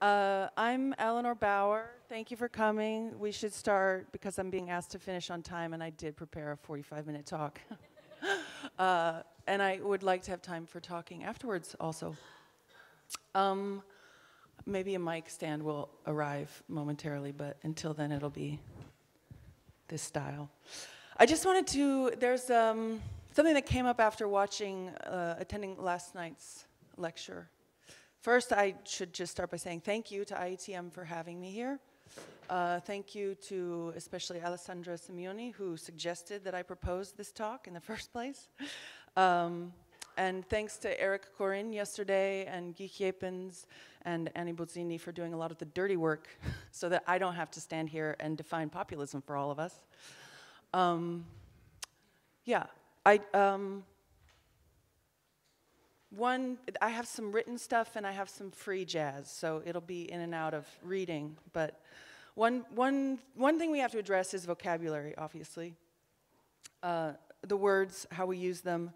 I'm Eleanor Bauer. Thank you for coming. We should start because I'm being asked to finish on time, and I did prepare a 45-minute talk. And I would like to have time for talking afterwards also. Maybe a mic stand will arrive momentarily, but until then it'll be this style. I just wanted to, there's something that came up after watching, attending last night's lecture. First, I should just start by saying thank you to IETM for having me here. Thank you to especially Alessandra Simeone, who suggested that I propose this talk in the first place. And thanks to Eric Corin yesterday and Guy Kiepens and Annie Buzzini for doing a lot of the dirty work so that I don't have to stand here and define populism for all of us. I have some written stuff and I have some free jazz, so it'll be in and out of reading. But one thing we have to address is vocabulary, obviously. The words, how we use them,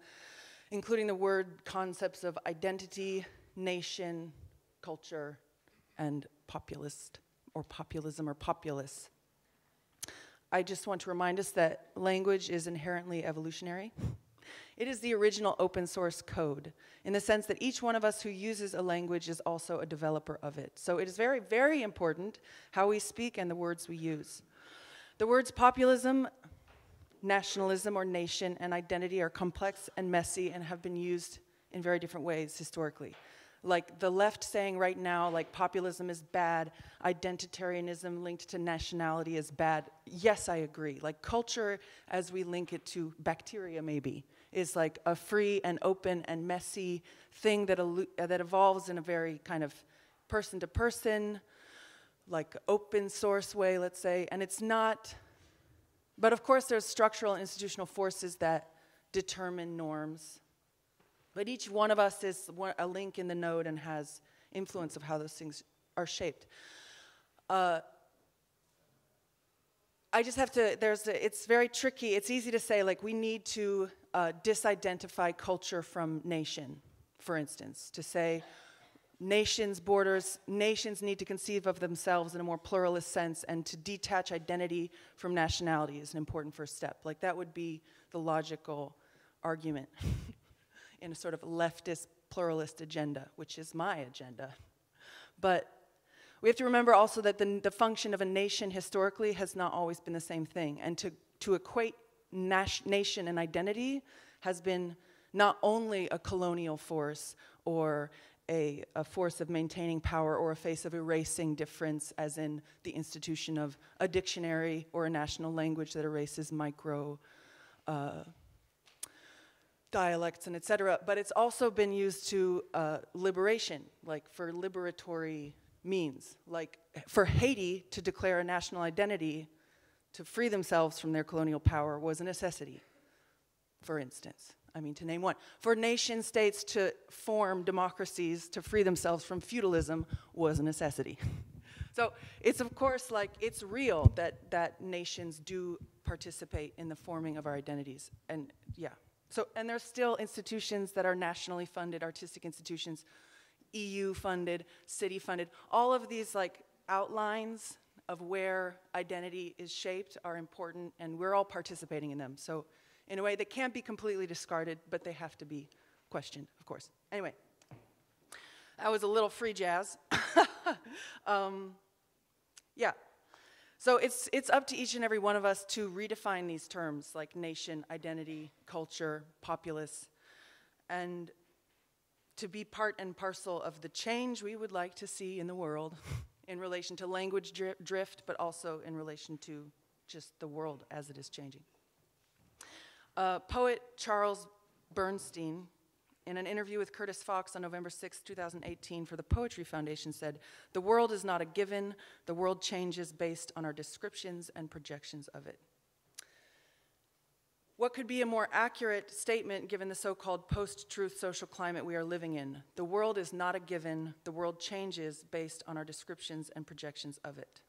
including the word concepts of identity, nation, culture, and populist, or populism, or populace. I just want to remind us that language is inherently evolutionary. It is the original open source code, in the sense that each one of us who uses a language is also a developer of it. So it is very, very important how we speak and the words we use. The words populism, nationalism or nation, and identity are complex and messy and have been used in very different ways historically. Like the left saying right now, like populism is bad, identitarianism linked to nationality is bad. Yes, I agree. Like culture, as we link it to bacteria maybe, is like a free and open and messy thing that, that evolves in a very kind of person to person, like open source way, let's say. And it's not, but of course there's structural and institutional forces that determine norms. But each one of us is a link in the node and has influence of how those things are shaped. I just have to, it's very tricky. It's easy to say, like, we need to disidentify culture from nation, for instance, to say nations, borders, nations need to conceive of themselves in a more pluralist sense, and to detach identity from nationality is an important first step. Like, that would be the logical argument. In a sort of leftist, pluralist agenda, which is my agenda. But we have to remember also that the function of a nation historically has not always been the same thing. And to equate nation and identity has been not only a colonial force or a force of maintaining power or a face of erasing difference, as in the institution of a dictionary or a national language that erases micro dialects and etc., but it's also been used to liberation, like for liberatory means, like for Haiti to declare a national identity to free themselves from their colonial power was a necessity, for instance. I mean, to name one. For nation states to form democracies to free themselves from feudalism was a necessity. So it's, of course, like, it's real that nations do participate in the forming of our identities, and yeah. So, and there's still institutions that are nationally funded, artistic institutions, EU funded, city funded. All of these like outlines of where identity is shaped are important, and we're all participating in them. So in a way, they can't be completely discarded, but they have to be questioned, of course. Anyway, that was a little free jazz. Yeah. So it's up to each and every one of us to redefine these terms, like nation, identity, culture, populace, and to be part and parcel of the change we would like to see in the world in relation to language drift, but also in relation to just the world as it is changing. Poet Charles Bernstein, in an interview with Curtis Fox on November 6, 2018 for the Poetry Foundation, said, "The world is not a given. The world changes based on our descriptions and projections of it." What could be a more accurate statement given the so-called post-truth social climate we are living in? The world is not a given. The world changes based on our descriptions and projections of it.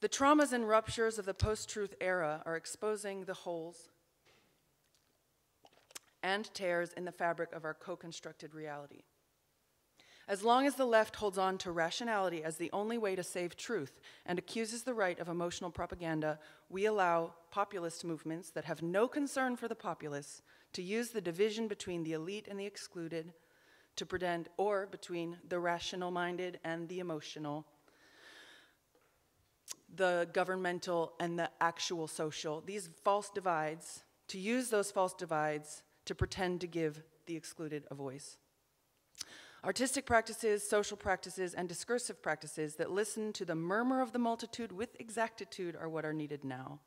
The traumas and ruptures of the post-truth era are exposing the holes and tears in the fabric of our co-constructed reality. As long as the left holds on to rationality as the only way to save truth and accuses the right of emotional propaganda, we allow populist movements that have no concern for the populace to use the division between the elite and the excluded to pretend, or between the rational-minded and the emotional, the governmental and the actual social, these false divides, to use those false divides to pretend to give the excluded a voice. Artistic practices, social practices, and discursive practices that listen to the murmur of the multitude with exactitude are what are needed now.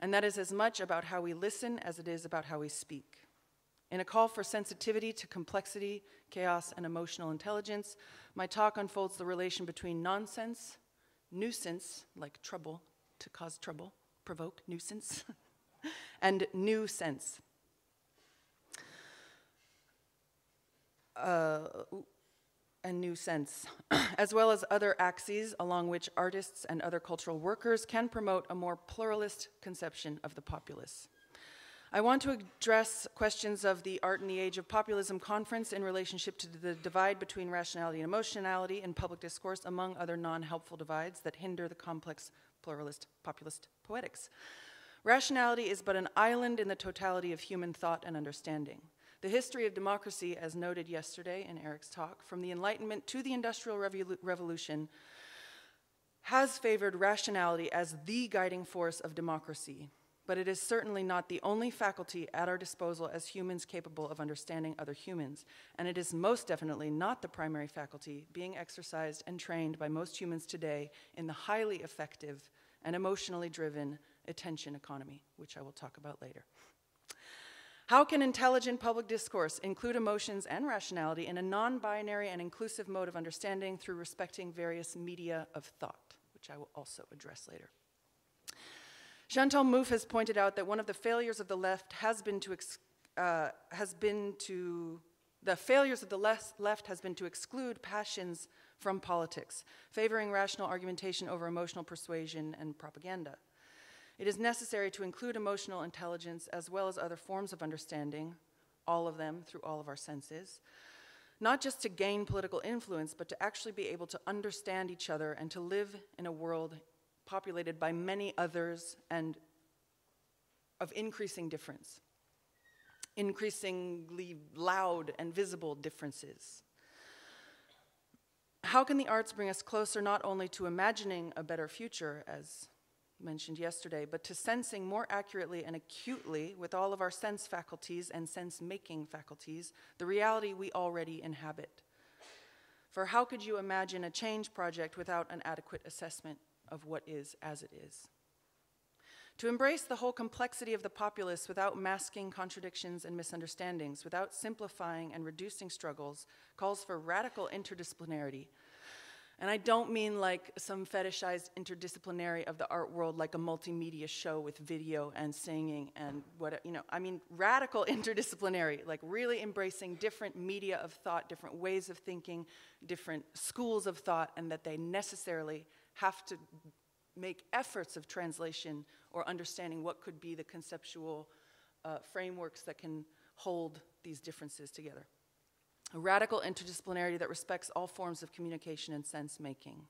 And that is as much about how we listen as it is about how we speak. In a call for sensitivity to complexity, chaos, and emotional intelligence, my talk unfolds the relation between nonsense, nuisance, like trouble, to cause trouble, provoke, nuisance, and new sense. As well as other axes along which artists and other cultural workers can promote a more pluralist conception of the populace. I want to address questions of the Art in the Age of Populism conference in relationship to the divide between rationality and emotionality in public discourse, among other non-helpful divides that hinder the complex pluralist populist poetics. Rationality is but an island in the totality of human thought and understanding. The history of democracy, as noted yesterday in Eric's talk, from the Enlightenment to the Industrial Revolution, has favored rationality as the guiding force of democracy, but it is certainly not the only faculty at our disposal as humans capable of understanding other humans, and it is most definitely not the primary faculty being exercised and trained by most humans today in the highly effective and emotionally driven attention economy, which I will talk about later. How can intelligent public discourse include emotions and rationality in a non-binary and inclusive mode of understanding through respecting various media of thought, which I will also address later? Chantal Mouffe has pointed out that one of the failures of the left has been to exclude passions from politics, favoring rational argumentation over emotional persuasion and propaganda. It is necessary to include emotional intelligence as well as other forms of understanding, all of them through all of our senses, not just to gain political influence, but to actually be able to understand each other and to live in a world populated by many others and of increasing difference, increasingly loud and visible differences. How can the arts bring us closer not only to imagining a better future, as mentioned yesterday, but to sensing more accurately and acutely with all of our sense faculties and sense-making faculties the reality we already inhabit? For how could you imagine a change project without an adequate assessment of what is as it is? To embrace the whole complexity of the populace without masking contradictions and misunderstandings, without simplifying and reducing struggles, calls for radical interdisciplinarity. And I don't mean like some fetishized interdisciplinary of the art world, like a multimedia show with video and singing and what, you know, I mean radical interdisciplinary, like really embracing different media of thought, different ways of thinking, different schools of thought, and that they necessarily have to make efforts of translation or understanding what could be the conceptual frameworks that can hold these differences together. A radical interdisciplinarity that respects all forms of communication and sense-making.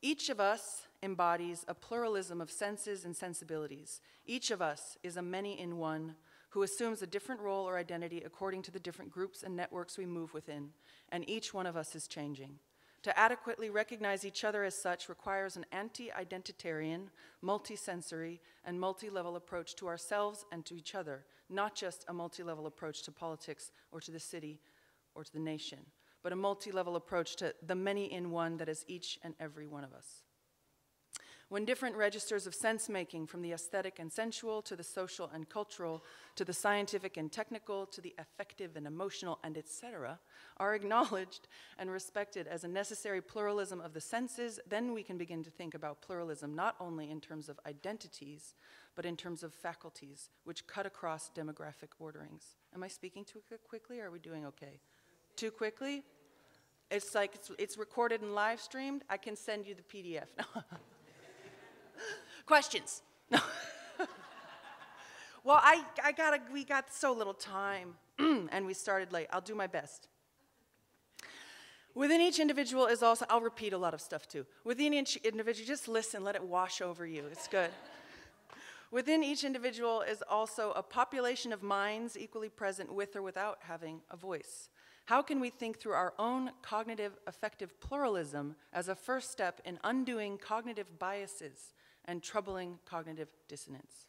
Each of us embodies a pluralism of senses and sensibilities. Each of us is a many in one who assumes a different role or identity according to the different groups and networks we move within, and each one of us is changing. To adequately recognize each other as such requires an anti-identitarian, multi-sensory, and multi-level approach to ourselves and to each other, not just a multi-level approach to politics or to the city or to the nation, but a multi-level approach to the many in one that is each and every one of us. When different registers of sense-making, from the aesthetic and sensual to the social and cultural, to the scientific and technical, to the affective and emotional, and etc., are acknowledged and respected as a necessary pluralism of the senses, then we can begin to think about pluralism not only in terms of identities, but in terms of faculties, which cut across demographic orderings. Am I speaking too quickly, or are we doing okay? Too quickly? It's like it's recorded and live streamed. I can send you the PDF. Questions? No. Well, we got so little time, and we started late. I'll do my best. Within each individual is also, I'll repeat a lot of stuff too. Within each individual, just listen, let it wash over you, it's good. Within each individual is also a population of minds equally present with or without having a voice. How can we think through our own cognitive affective pluralism as a first step in undoing cognitive biases and troubling cognitive dissonance?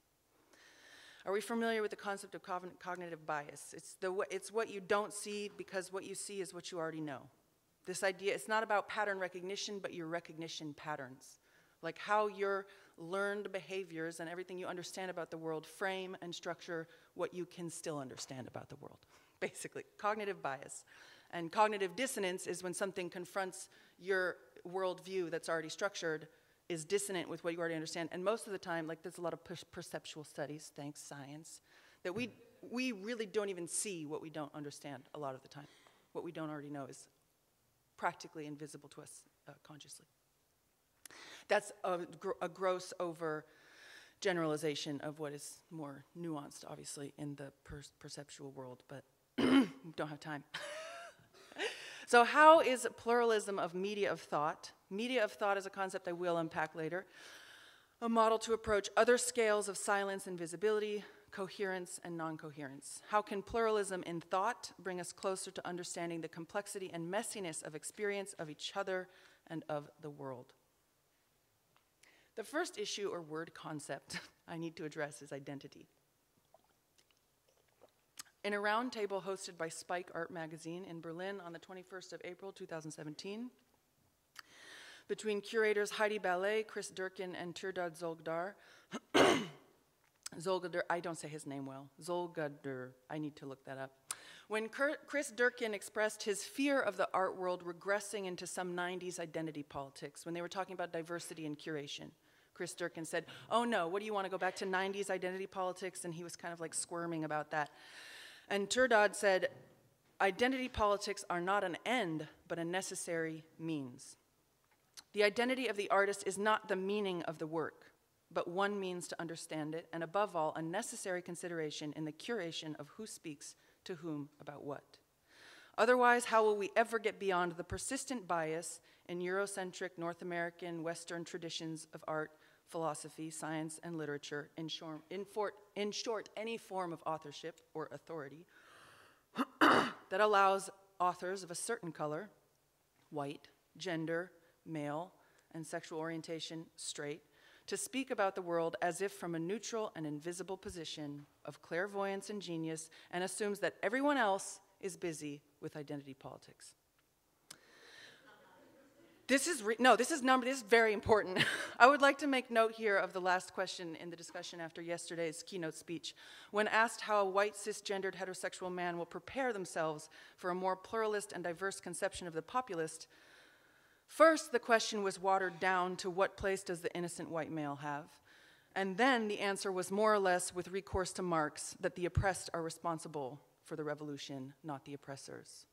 Are we familiar with the concept of cognitive bias? It's what you don't see because what you see is what you already know. This idea, it's not about pattern recognition, but your recognition patterns. Like how your learned behaviors and everything you understand about the world frame and structure what you can still understand about the world. Basically, cognitive bias. And cognitive dissonance is when something confronts your worldview that's already structured, is dissonant with what you already understand. And most of the time, like there's a lot of perceptual studies, thanks science, that we really don't even see what we don't understand a lot of the time. What we don't already know is practically invisible to us consciously. That's a gross over generalization of what is more nuanced, obviously, in the perceptual world, but don't have time. So how is pluralism of media of thought? Media of thought is a concept I will unpack later. A model to approach other scales of silence and visibility, coherence and non-coherence. How can pluralism in thought bring us closer to understanding the complexity and messiness of experience of each other and of the world? The first issue or word concept I need to address is identity. In a roundtable hosted by Spike Art Magazine in Berlin on the 21st of April, 2017, between curators Heidi Ballet, Chris Durkin, and Tirdad Zolghadr, Zolghadr, I don't say his name well, Zolghadr, I need to look that up. When Chris Durkin expressed his fear of the art world regressing into some 90s identity politics, when they were talking about diversity and curation, Chris Durkin said, oh no, what do you want to go back to 90s identity politics? And he was kind of like squirming about that. And Tirdad said, identity politics are not an end, but a necessary means. The identity of the artist is not the meaning of the work, but one means to understand it, and above all, a necessary consideration in the curation of who speaks to whom about what. Otherwise, how will we ever get beyond the persistent bias in Eurocentric, North American, Western traditions of art, philosophy, science, and literature, in short, any form of authorship or authority that allows authors of a certain color, white, gender, male, and sexual orientation, straight, to speak about the world as if from a neutral and invisible position of clairvoyance and genius, and assumes that everyone else is busy with identity politics. This is, this is very important. I would like to make note here of the last question in the discussion after yesterday's keynote speech. When asked how a white, cisgendered, heterosexual man will prepare themselves for a more pluralist and diverse conception of the populist, first, the question was watered down to what place does the innocent white male have? And then the answer was more or less with recourse to Marx that the oppressed are responsible for the revolution, not the oppressors.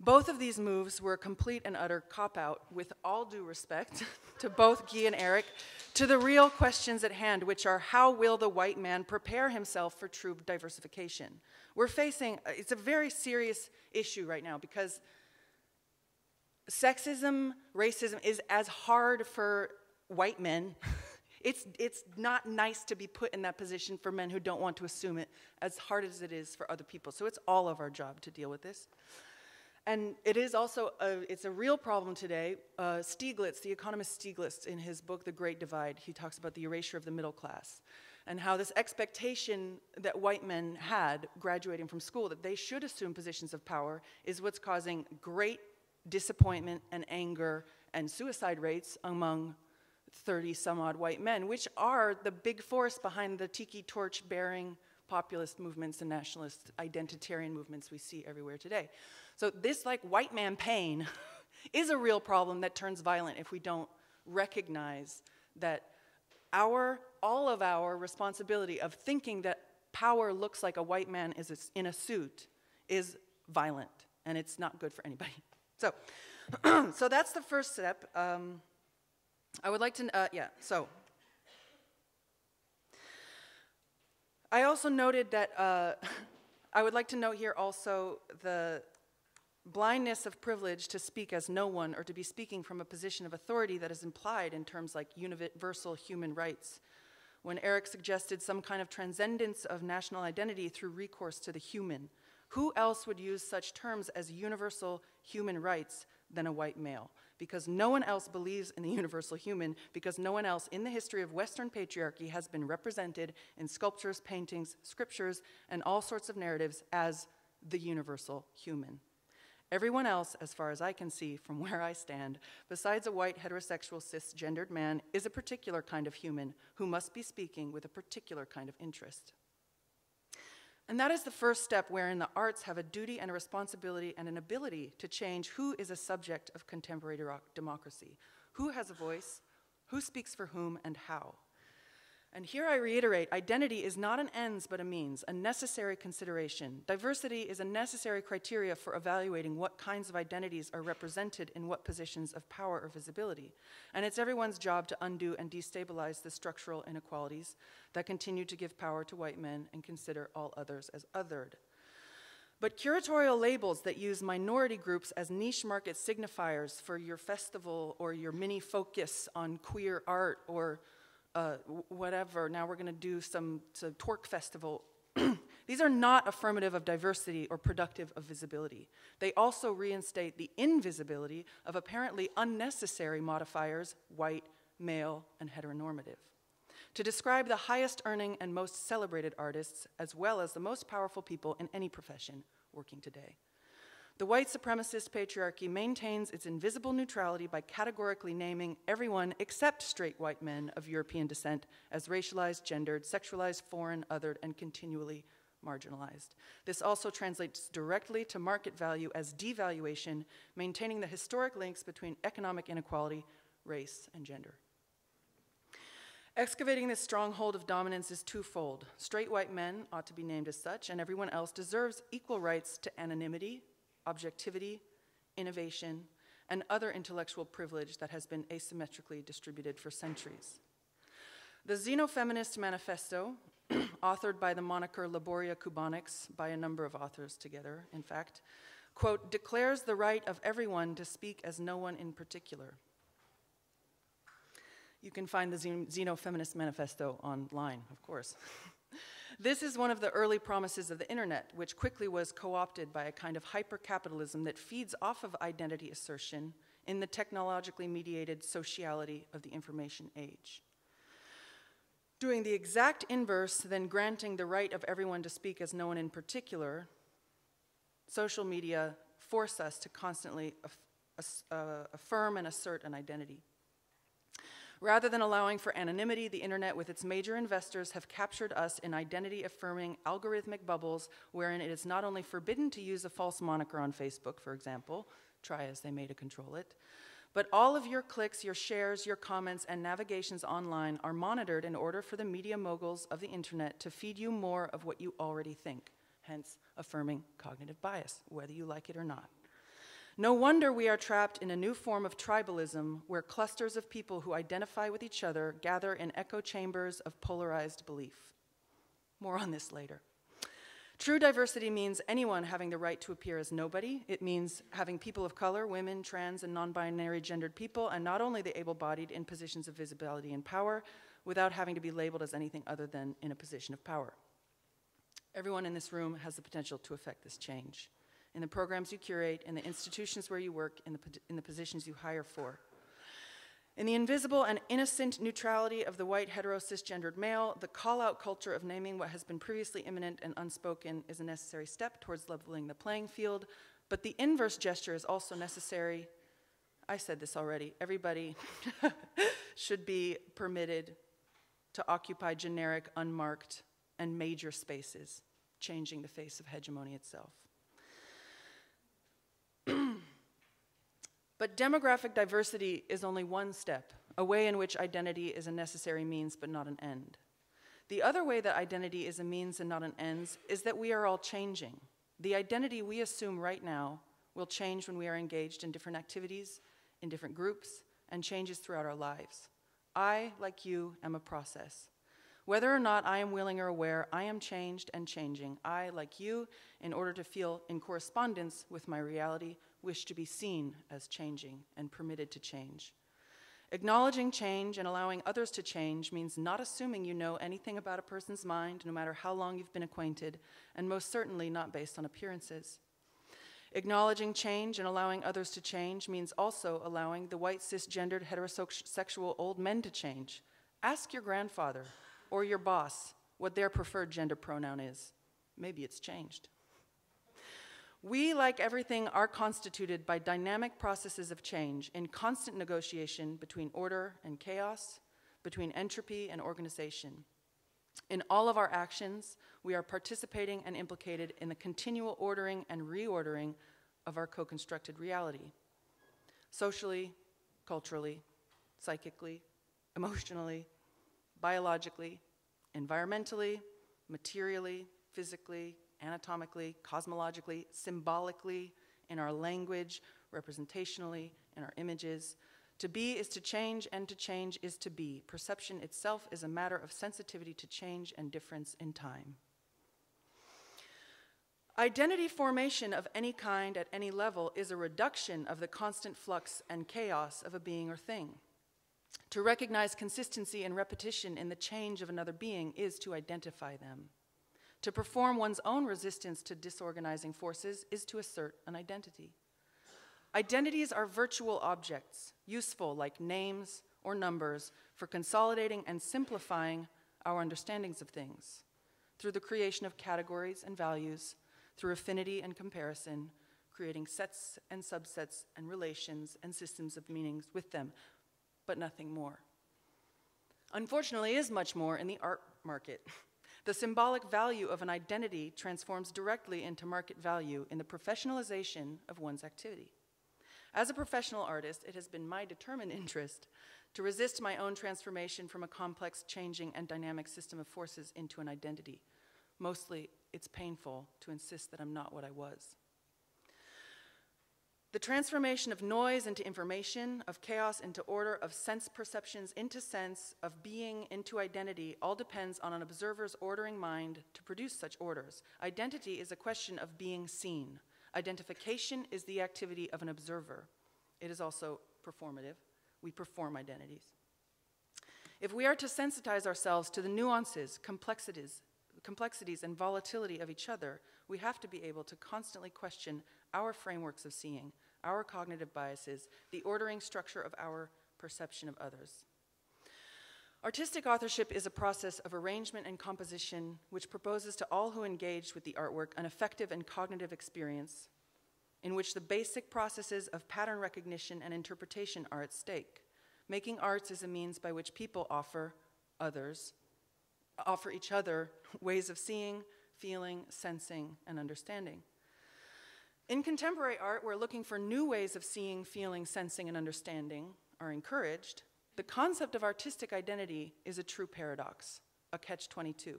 Both of these moves were a complete and utter cop-out, with all due respect to both Guy and Eric, to the real questions at hand, which are how will the white man prepare himself for true diversification? We're facing, it's a very serious issue right now because sexism, racism is as hard for white men. It's not nice to be put in that position for men who don't want to assume it, as hard as it is for other people. So it's all of our job to deal with this. And it is also, it's a real problem today. Stieglitz, the economist Stieglitz, in his book, The Great Divide, he talks about the erasure of the middle class and how this expectation that white men had graduating from school, that they should assume positions of power, is what's causing great disappointment and anger and suicide rates among 30-some-odd white men, which are the big force behind the tiki torch-bearing populist movements and nationalist identitarian movements we see everywhere today. So this, like, white man pain is a real problem that turns violent if we don't recognize that all of our responsibility of thinking that power looks like a white man is in a suit is violent, and it's not good for anybody. So, so that's the first step. I would like to, I also noted that, I would like to note here also the blindness of privilege to speak as no one or to be speaking from a position of authority that is implied in terms like universal human rights. When Eric suggested some kind of transcendence of national identity through recourse to the human, who else would use such terms as universal human rights than a white male? Because no one else believes in the universal human, because no one else in the history of Western patriarchy has been represented in sculptures, paintings, scriptures, and all sorts of narratives as the universal human. Everyone else, as far as I can see from where I stand, besides a white heterosexual cisgendered man, is a particular kind of human who must be speaking with a particular kind of interest. And that is the first step wherein the arts have a duty and a responsibility and an ability to change who is a subject of contemporary democracy, who has a voice, who speaks for whom, and how. And here I reiterate, identity is not an ends but a means, a necessary consideration. Diversity is a necessary criteria for evaluating what kinds of identities are represented in what positions of power or visibility. And it's everyone's job to undo and destabilize the structural inequalities that continue to give power to white men and consider all others as othered. But curatorial labels that use minority groups as niche market signifiers for your festival or your mini focus on queer art or whatever, now we're going to do some Torque Festival. These are not affirmative of diversity or productive of visibility. They also reinstate the invisibility of apparently unnecessary modifiers, white, male, and heteronormative. To describe the highest earning and most celebrated artists, as well as the most powerful people in any profession working today. The white supremacist patriarchy maintains its invisible neutrality by categorically naming everyone except straight white men of European descent as racialized, gendered, sexualized, foreign, othered, and continually marginalized. This also translates directly to market value as devaluation, maintaining the historic links between economic inequality, race, and gender. Excavating this stronghold of dominance is twofold. Straight white men ought to be named as such, and everyone else deserves equal rights to anonymity, objectivity, innovation, and other intellectual privilege that has been asymmetrically distributed for centuries. The Xenofeminist Manifesto, authored by the moniker Laboria Cubanics, by a number of authors together, in fact, quote, declares the right of everyone to speak as no one in particular. You can find the Xenofeminist Manifesto online, of course. This is one of the early promises of the internet, which quickly was co-opted by a kind of hyper-capitalism that feeds off of identity assertion in the technologically mediated sociality of the information age. Doing the exact inverse, then granting the right of everyone to speak as no one in particular, social media force us to constantly affirm and assert an identity. Rather than allowing for anonymity, the internet with its major investors have captured us in identity-affirming algorithmic bubbles wherein it is not only forbidden to use a false moniker on Facebook, for example, try as they may to control it, but all of your clicks, your shares, your comments, and navigations online are monitored in order for the media moguls of the internet to feed you more of what you already think, hence affirming cognitive bias, whether you like it or not. No wonder we are trapped in a new form of tribalism where clusters of people who identify with each other gather in echo chambers of polarized belief. More on this later. True diversity means anyone having the right to appear as nobody. It means having people of color, women, trans, and non-binary gendered people, and not only the able-bodied in positions of visibility and power without having to be labeled as anything other than in a position of power. Everyone in this room has the potential to affect this change. In the programs you curate, in the institutions where you work, in the positions you hire for. In the invisible and innocent neutrality of the white hetero cisgendered male, the call-out culture of naming what has been previously imminent and unspoken is a necessary step towards leveling the playing field, but the inverse gesture is also necessary. I said this already. Everybody should be permitted to occupy generic, unmarked, and major spaces, changing the face of hegemony itself. But demographic diversity is only one step, a way in which identity is a necessary means but not an end. The other way that identity is a means and not an end is that we are all changing. The identity we assume right now will change when we are engaged in different activities, in different groups, and changes throughout our lives. I, like you, am a process. Whether or not I am willing or aware, I am changed and changing. I, like you, in order to feel in correspondence with my reality, wish to be seen as changing and permitted to change. Acknowledging change and allowing others to change means not assuming you know anything about a person's mind, no matter how long you've been acquainted, and most certainly not based on appearances. Acknowledging change and allowing others to change means also allowing the white, cisgendered, heterosexual old men to change. Ask your grandfather or your boss what their preferred gender pronoun is. Maybe it's changed. We, like everything, are constituted by dynamic processes of change in constant negotiation between order and chaos, between entropy and organization. In all of our actions, we are participating and implicated in the continual ordering and reordering of our co-constructed reality. Socially, culturally, psychically, emotionally, biologically, environmentally, materially, physically, anatomically, cosmologically, symbolically, in our language, representationally, in our images. To be is to change, and to change is to be. Perception itself is a matter of sensitivity to change and difference in time. Identity formation of any kind at any level is a reduction of the constant flux and chaos of a being or thing. To recognize consistency and repetition in the change of another being is to identify them. To perform one's own resistance to disorganizing forces is to assert an identity. Identities are virtual objects, useful like names or numbers for consolidating and simplifying our understandings of things through the creation of categories and values, through affinity and comparison, creating sets and subsets and relations and systems of meanings with them, but nothing more. Unfortunately, it is much more in the art market. The symbolic value of an identity transforms directly into market value in the professionalization of one's activity. As a professional artist, it has been my determined interest to resist my own transformation from a complex, changing, and dynamic system of forces into an identity. Mostly, it's painful to insist that I'm not what I was. The transformation of noise into information, of chaos into order, of sense perceptions into sense, of being into identity, all depends on an observer's ordering mind to produce such orders. Identity is a question of being seen. Identification is the activity of an observer. It is also performative. We perform identities. If we are to sensitize ourselves to the nuances, complexities and volatility of each other, we have to be able to constantly question our frameworks of seeing, our cognitive biases, the ordering structure of our perception of others. Artistic authorship is a process of arrangement and composition which proposes to all who engage with the artwork an effective and cognitive experience in which the basic processes of pattern recognition and interpretation are at stake. Making arts is a means by which people offer each other ways of seeing, feeling, sensing, and understanding. In contemporary art, where looking for new ways of seeing, feeling, sensing, and understanding are encouraged, the concept of artistic identity is a true paradox, a catch-22.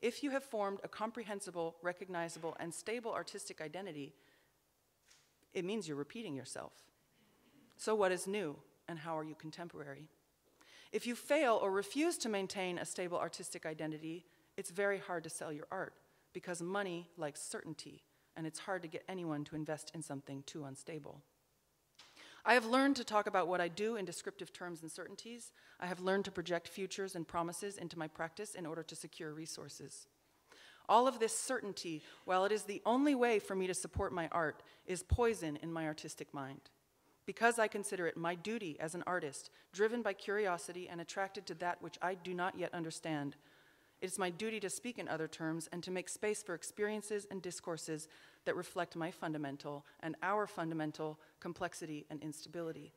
If you have formed a comprehensible, recognizable, and stable artistic identity, it means you're repeating yourself. So what is new, and how are you contemporary? If you fail or refuse to maintain a stable artistic identity, it's very hard to sell your art because money likes certainty, and it's hard to get anyone to invest in something too unstable. I have learned to talk about what I do in descriptive terms and certainties. I have learned to project futures and promises into my practice in order to secure resources. All of this certainty, while it is the only way for me to support my art, is poison in my artistic mind. Because I consider it my duty as an artist, driven by curiosity and attracted to that which I do not yet understand, it is my duty to speak in other terms and to make space for experiences and discourses that reflect my fundamental and our fundamental complexity and instability.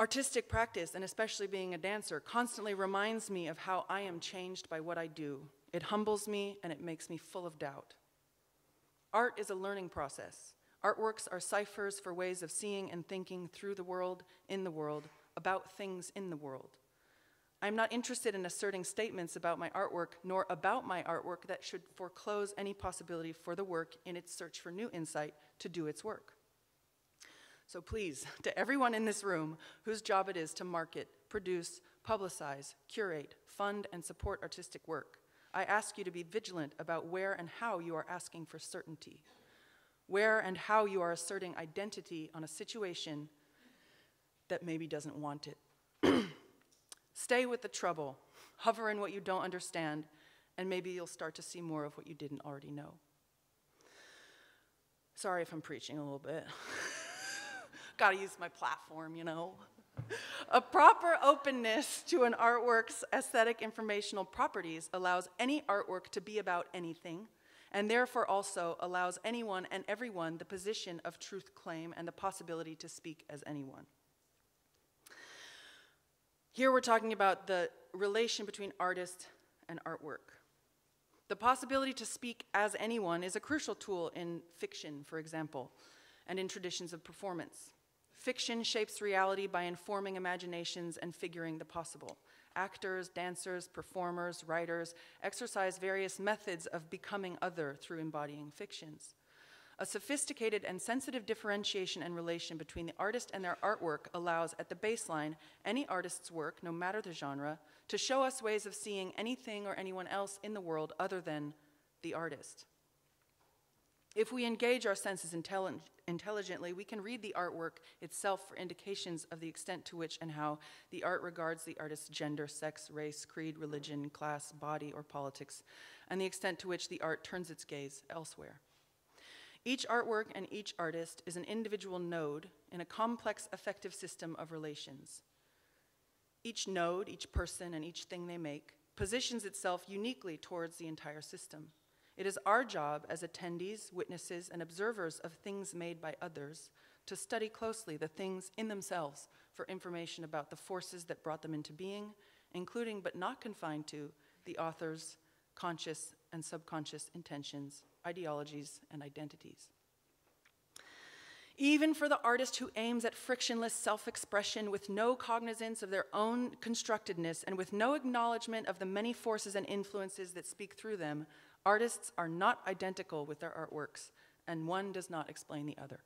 Artistic practice, and especially being a dancer, constantly reminds me of how I am changed by what I do. It humbles me and it makes me full of doubt. Art is a learning process. Artworks are ciphers for ways of seeing and thinking through the world, in the world, about things in the world. I'm not interested in asserting statements about my artwork, nor about my artwork that should foreclose any possibility for the work in its search for new insight to do its work. So please, to everyone in this room whose job it is to market, produce, publicize, curate, fund, and support artistic work. I ask you to be vigilant about where and how you are asking for certainty, where and how you are asserting identity on a situation that maybe doesn't want it. Stay with the trouble, hover in what you don't understand, and maybe you'll start to see more of what you didn't already know. Sorry if I'm preaching a little bit. Gotta use my platform, you know. A proper openness to an artwork's aesthetic informational properties allows any artwork to be about anything, and therefore also allows anyone and everyone the position of truth claim and the possibility to speak as anyone. Here we're talking about the relation between artist and artwork. The possibility to speak as anyone is a crucial tool in fiction, for example, and in traditions of performance. Fiction shapes reality by informing imaginations and figuring the possible. Actors, dancers, performers, writers exercise various methods of becoming other through embodying fictions. A sophisticated and sensitive differentiation and relation between the artist and their artwork allows, at the baseline, any artist's work, no matter the genre, to show us ways of seeing anything or anyone else in the world other than the artist. If we engage our senses intelligently, we can read the artwork itself for indications of the extent to which and how the art regards the artist's gender, sex, race, creed, religion, class, body, or politics, and the extent to which the art turns its gaze elsewhere. Each artwork and each artist is an individual node in a complex affective system of relations. Each node, each person, and each thing they make positions itself uniquely towards the entire system. It is our job as attendees, witnesses, and observers of things made by others to study closely the things in themselves for information about the forces that brought them into being, including but not confined to the author's conscious and subconscious intentions, ideologies, and identities. Even for the artist who aims at frictionless self-expression with no cognizance of their own constructedness and with no acknowledgement of the many forces and influences that speak through them, artists are not identical with their artworks, and one does not explain the other.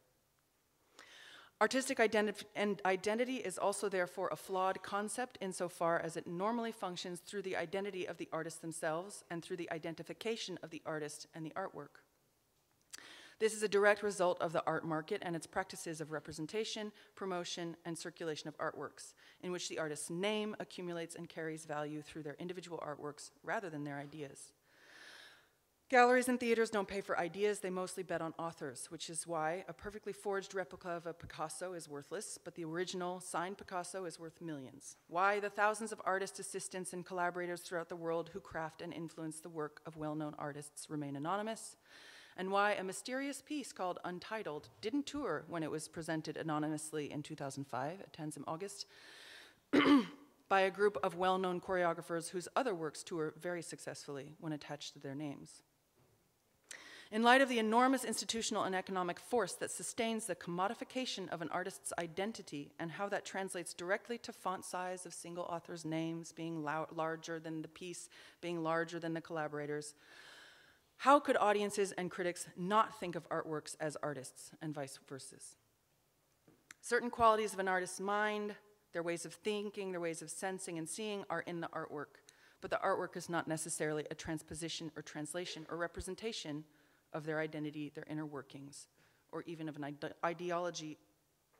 Artistic identity is also therefore a flawed concept insofar as it normally functions through the identity of the artists themselves and through the identification of the artist and the artwork. This is a direct result of the art market and its practices of representation, promotion, and circulation of artworks, in which the artist's name accumulates and carries value through their individual artworks rather than their ideas. Galleries and theaters don't pay for ideas, they mostly bet on authors, which is why a perfectly forged replica of a Picasso is worthless, but the original signed Picasso is worth millions. Why the thousands of artist assistants and collaborators throughout the world who craft and influence the work of well-known artists remain anonymous, and why a mysterious piece called Untitled didn't tour when it was presented anonymously in 2005 at Tanz im August by a group of well-known choreographers whose other works tour very successfully when attached to their names. In light of the enormous institutional and economic force that sustains the commodification of an artist's identity and how that translates directly to font size of single authors' names being larger than the piece, being larger than the collaborators, how could audiences and critics not think of artworks as artists and vice versa? Certain qualities of an artist's mind, their ways of thinking, their ways of sensing and seeing are in the artwork, but the artwork is not necessarily a transposition or translation or representation of their identity, their inner workings, or even of an ideology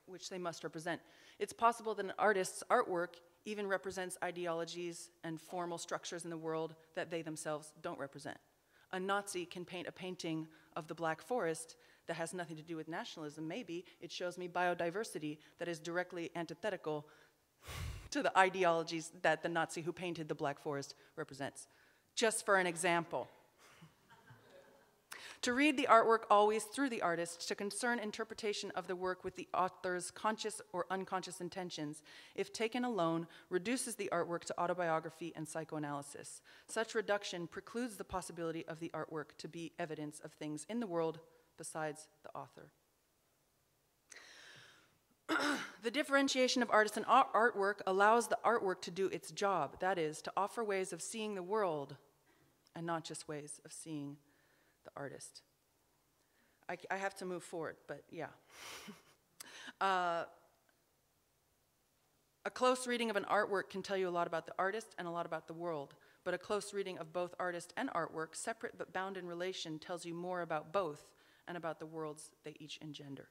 which they must represent. It's possible that an artist's artwork even represents ideologies and formal structures in the world that they themselves don't represent. A Nazi can paint a painting of the Black Forest that has nothing to do with nationalism. Maybe it shows me biodiversity that is directly antithetical to the ideologies that the Nazi who painted the Black Forest represents. Just for an example. To read the artwork always through the artist, to concern interpretation of the work with the author's conscious or unconscious intentions, if taken alone, reduces the artwork to autobiography and psychoanalysis. Such reduction precludes the possibility of the artwork to be evidence of things in the world besides the author. The differentiation of artist and artwork allows the artwork to do its job, that is, to offer ways of seeing the world and not just ways of seeing the artist. I have to move forward, but yeah. A close reading of an artwork can tell you a lot about the artist and a lot about the world, but a close reading of both artist and artwork, separate but bound in relation, tells you more about both and about the worlds they each engender.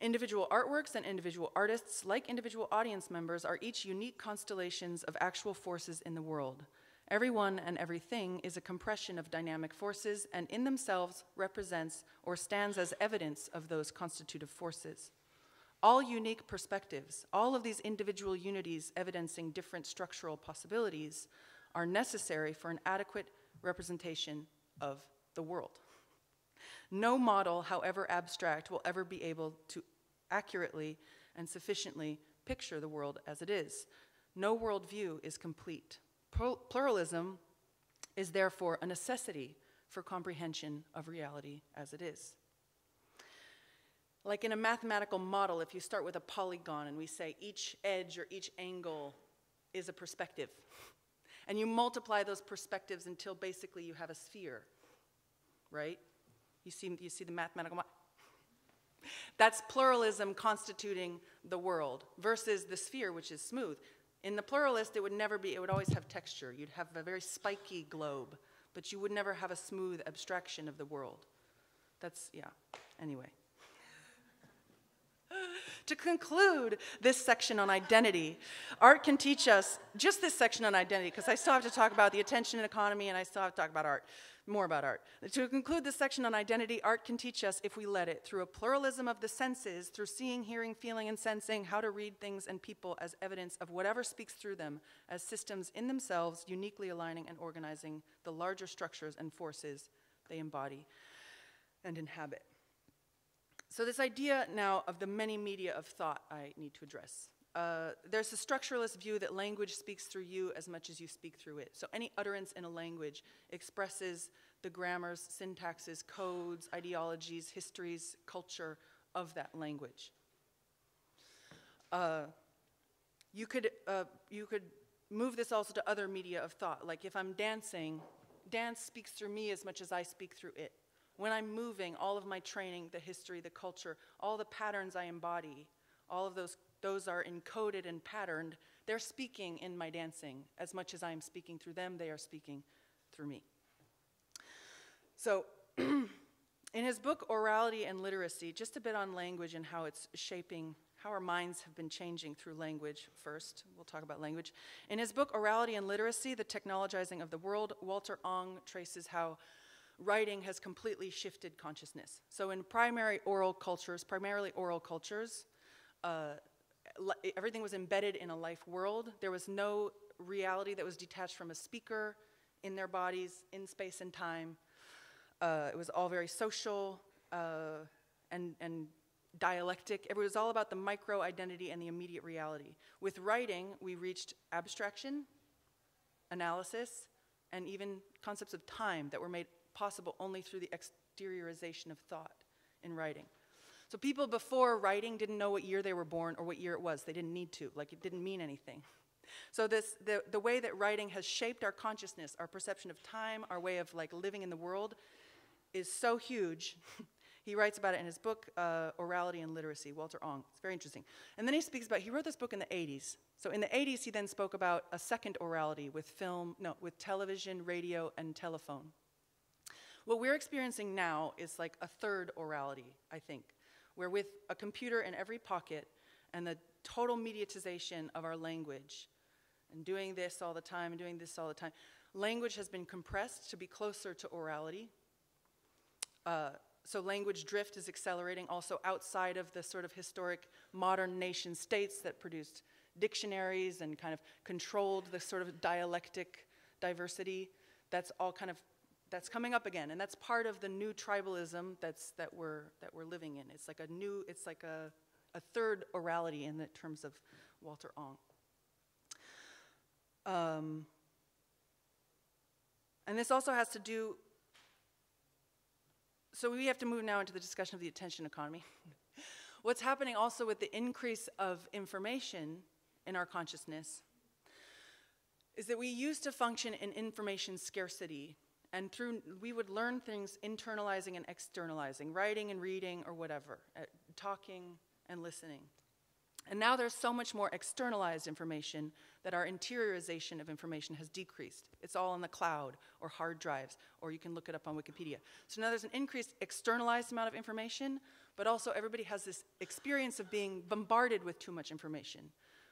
Individual artworks and individual artists, like individual audience members, are each unique constellations of actual forces in the world. Everyone and everything is a compression of dynamic forces and in themselves represents or stands as evidence of those constitutive forces. All unique perspectives, all of these individual unities evidencing different structural possibilities, are necessary for an adequate representation of the world. No model, however abstract, will ever be able to accurately and sufficiently picture the world as it is. No worldview is complete. Pluralism is therefore a necessity for comprehension of reality as it is. Like in a mathematical model, if you start with a polygon and we say each edge or each angle is a perspective, and you multiply those perspectives until basically you have a sphere, right? You see the mathematical model? That's pluralism constituting the world versus the sphere, which is smooth. In the pluralist, it would always have texture. You'd have a very spiky globe, but you would never have a smooth abstraction of the world. That's, yeah, anyway. To conclude this section on identity, art can teach us, just this section on identity, because I still have to talk about the attention economy and I still have to talk about art, more about art. To conclude this section on identity, art can teach us, if we let it, through a pluralism of the senses, through seeing, hearing, feeling, and sensing, how to read things and people as evidence of whatever speaks through them, as systems in themselves uniquely aligning and organizing the larger structures and forces they embody and inhabit. So this idea now of the many media of thought I need to address. There's a structuralist view that language speaks through you as much as you speak through it. So any utterance in a language expresses the grammars, syntaxes, codes, ideologies, histories, culture of that language. You could move this also to other media of thought. Like if I'm dancing, dance speaks through me as much as I speak through it. When I'm moving, all of my training, the history, the culture, all the patterns I embody, all of those are encoded and patterned. They're speaking in my dancing. As much as I am speaking through them, they are speaking through me. So in his book, Orality and Literacy, just a bit on language and how it's shaping, how our minds have been changing through language first. We'll talk about language. In his book, Orality and Literacy, The Technologizing of the World, Walter Ong traces how writing has completely shifted consciousness. So in primarily oral cultures, everything was embedded in a life world. There was no reality that was detached from a speaker in their bodies, in space and time. It was all very social and dialectic. It was all about the micro-identity and the immediate reality. With writing, we reached abstraction, analysis, and even concepts of time that were made possible only through the exteriorization of thought in writing. So people before writing didn't know what year they were born or what year it was. They didn't need to, like it didn't mean anything. So the way that writing has shaped our consciousness, our perception of time, our way of like living in the world is so huge. He writes about it in his book, Orality and Literacy, Walter Ong. It's very interesting. And then he speaks about, he wrote this book in the 80s. So in the 80s, he then spoke about a second orality with television, radio, and telephone. What we're experiencing now is like a third orality, I think. We're with a computer in every pocket and the total mediatization of our language and doing this all the time and doing this all the time. Language has been compressed to be closer to orality. So language drift is accelerating also outside of the sort of historic modern nation states that produced dictionaries and kind of controlled the sort of dialectic diversity. That's coming up again, and that's part of the new tribalism that we're living in. It's like a new, it's like a third orality in the terms of Walter Ong. And this also has to do, so we have to move now into the discussion of the attention economy. What's happening also with the increase of information in our consciousness is that we used to function in information scarcity. And we would learn things internalizing and externalizing, writing and reading or whatever, talking and listening. And now there's so much more externalized information that our interiorization of information has decreased. It's all on the cloud or hard drives, or you can look it up on Wikipedia. So now there's an increased externalized amount of information, but also everybody has this experience of being bombarded with too much information,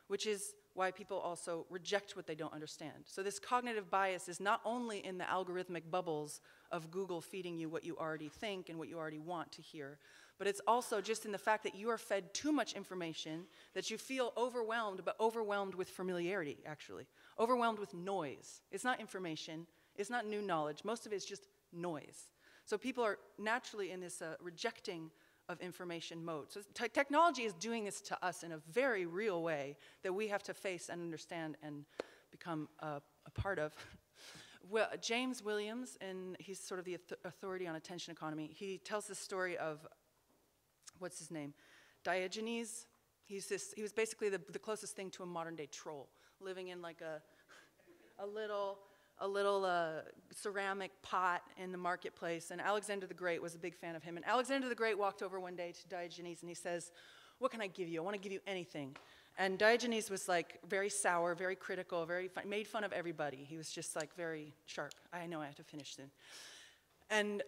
which is why people also reject what they don't understand. So this cognitive bias is not only in the algorithmic bubbles of Google feeding you what you already think and what you already want to hear, but it's also just in the fact that you are fed too much information that you feel overwhelmed, but overwhelmed with familiarity, actually. Overwhelmed with noise. It's not information. It's not new knowledge. Most of it is just noise. So people are naturally in this rejecting of information mode. So technology is doing this to us in a very real way that we have to face and understand and become a part of. Well, James Williams, and he's sort of the authority on attention economy, he tells the story of, what's his name? Diogenes. He was basically the closest thing to a modern day troll, living in like a little ceramic pot in the marketplace. And Alexander the Great was a big fan of him. And Alexander the Great walked over one day to Diogenes and he says, "What can I give you? I want to give you anything." And Diogenes was like very sour, very critical, made fun of everybody. He was just like very sharp. I know I have to finish soon. And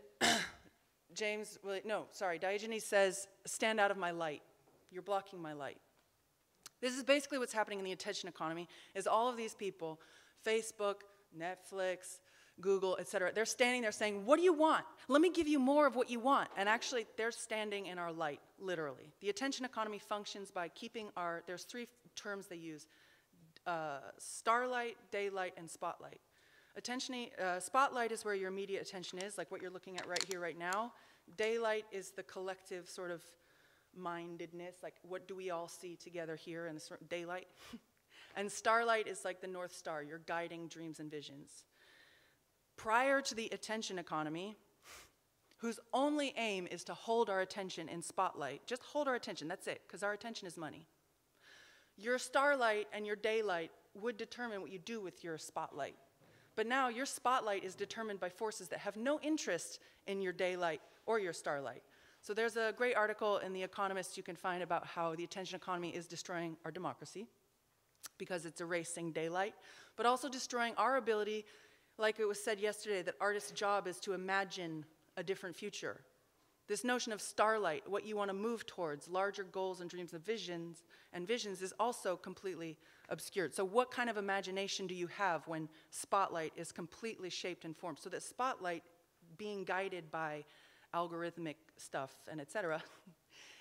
Diogenes says, "Stand out of my light. You're blocking my light." This is basically what's happening in the attention economy, is all of these people, Facebook, Netflix, Google, etc., they're standing there saying, "What do you want? Let me give you more of what you want." And actually, they're standing in our light, literally. The attention economy functions by keeping our, there's three terms they use, starlight, daylight, and spotlight. Spotlight is where your immediate attention is, like what you're looking at right here, right now. Daylight is the collective sort of mindedness, like what do we all see together here in this daylight? And starlight is like the North Star, your guiding dreams and visions. Prior to the attention economy, whose only aim is to hold our attention in spotlight, just hold our attention, that's it, because our attention is money. Your starlight and your daylight would determine what you do with your spotlight. But now your spotlight is determined by forces that have no interest in your daylight or your starlight. So there's a great article in The Economist you can find about how the attention economy is destroying our democracy because it's erasing daylight, but also destroying our ability, like it was said yesterday, that artists' job is to imagine a different future. This notion of starlight, what you want to move towards, larger goals and dreams and visions is also completely obscured. So what kind of imagination do you have when spotlight is completely shaped and formed? So that spotlight, being guided by algorithmic stuff and et cetera,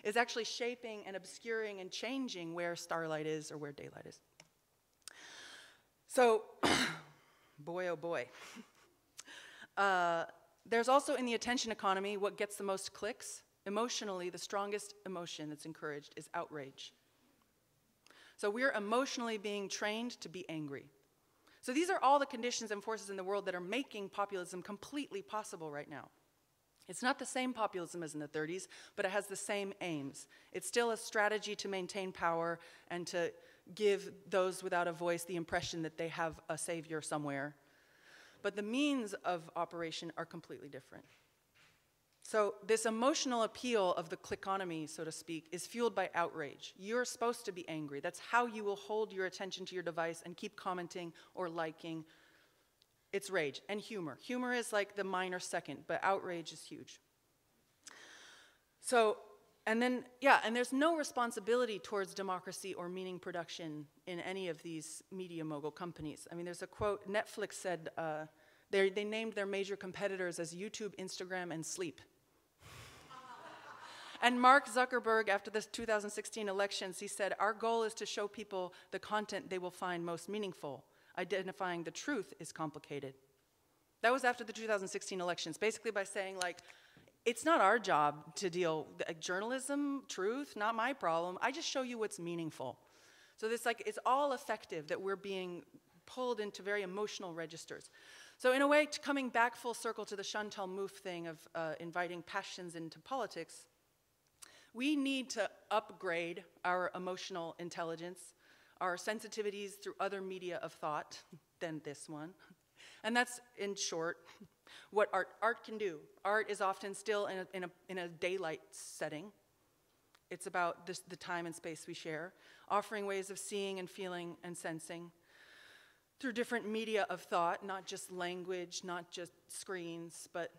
is actually shaping and obscuring and changing where starlight is or where daylight is. So, boy oh boy. There's also in the attention economy what gets the most clicks. Emotionally, the strongest emotion that's encouraged is outrage. So we're emotionally being trained to be angry. So these are all the conditions and forces in the world that are making populism completely possible right now. It's not the same populism as in the 30s, but it has the same aims. It's still a strategy to maintain power and to give those without a voice the impression that they have a savior somewhere. But the means of operation are completely different. So this emotional appeal of the clickonomy, so to speak, is fueled by outrage. You're supposed to be angry. That's how you will hold your attention to your device and keep commenting or liking. It's rage and humor. Humor is like the minor second, but outrage is huge. So, and then, yeah, and there's no responsibility towards democracy or meaning production in any of these media mogul companies. I mean, there's a quote, Netflix said, they named their major competitors as YouTube, Instagram, and Sleep. And Mark Zuckerberg, after the 2016 elections, he said, "Our goal is to show people the content they will find most meaningful. Identifying the truth is complicated." That was after the 2016 elections, basically by saying, like, it's not our job to deal with journalism, truth, not my problem. I just show you what's meaningful. So this, like, it's all effective that we're being pulled into very emotional registers. So in a way, coming back full circle to the Chantal Mouffe thing of inviting passions into politics, we need to upgrade our emotional intelligence, our sensitivities through other media of thought than this one. And that's, in short, what art can do. Art is often still in a daylight setting. It's about this, the time and space we share, offering ways of seeing and feeling and sensing through different media of thought, not just language, not just screens, but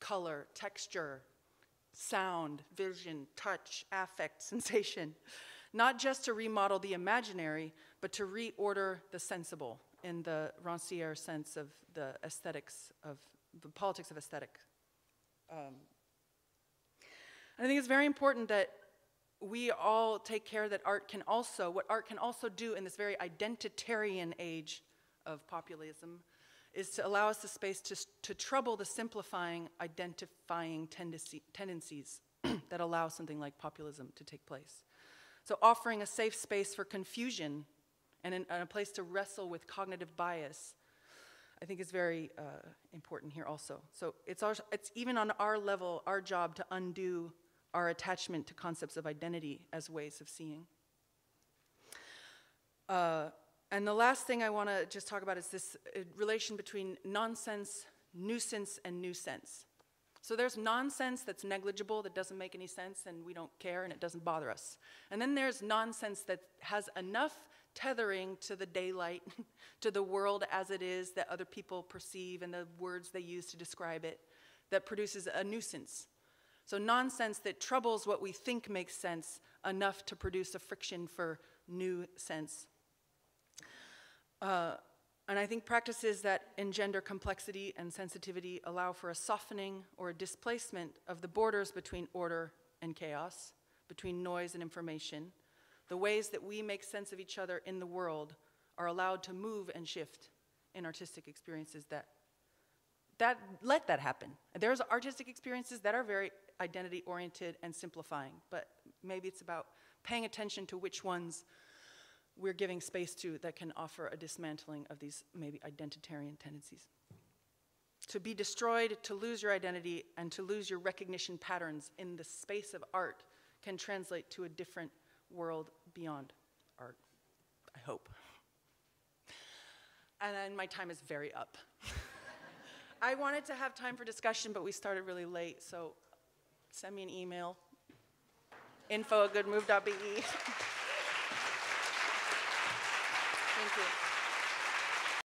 color, texture, sound, vision, touch, affect, sensation. Not just to remodel the imaginary, but to reorder the sensible in the Rancière sense of the aesthetics of the politics of aesthetic. I think it's very important that we all take care that art can also, what art can also do in this very identitarian age of populism is to allow us the space to trouble the simplifying, identifying tendencies that allow something like populism to take place. So offering a safe space for confusion and a place to wrestle with cognitive bias, I think is very important here also. So it's even on our level, our job to undo our attachment to concepts of identity as ways of seeing. And the last thing I want to just talk about is this relation between nonsense, nuisance, and new sense. So there's nonsense that's negligible, that doesn't make any sense, and we don't care, and it doesn't bother us. And then there's nonsense that has enough tethering to the daylight, to the world as it is that other people perceive and the words they use to describe it, that produces a nuisance. So nonsense that troubles what we think makes sense enough to produce a friction for new sense. And I think practices that engender complexity and sensitivity allow for a softening or a displacement of the borders between order and chaos, between noise and information. The ways that we make sense of each other in the world are allowed to move and shift in artistic experiences that let that happen. There's artistic experiences that are very identity-oriented and simplifying, but maybe it's about paying attention to which ones we're giving space to that can offer a dismantling of these maybe identitarian tendencies. To be destroyed, to lose your identity, and to lose your recognition patterns in the space of art can translate to a different world beyond art, I hope. And then my time is very up. I wanted to have time for discussion, but we started really late, so send me an email, info@goodmove.be. Thank you.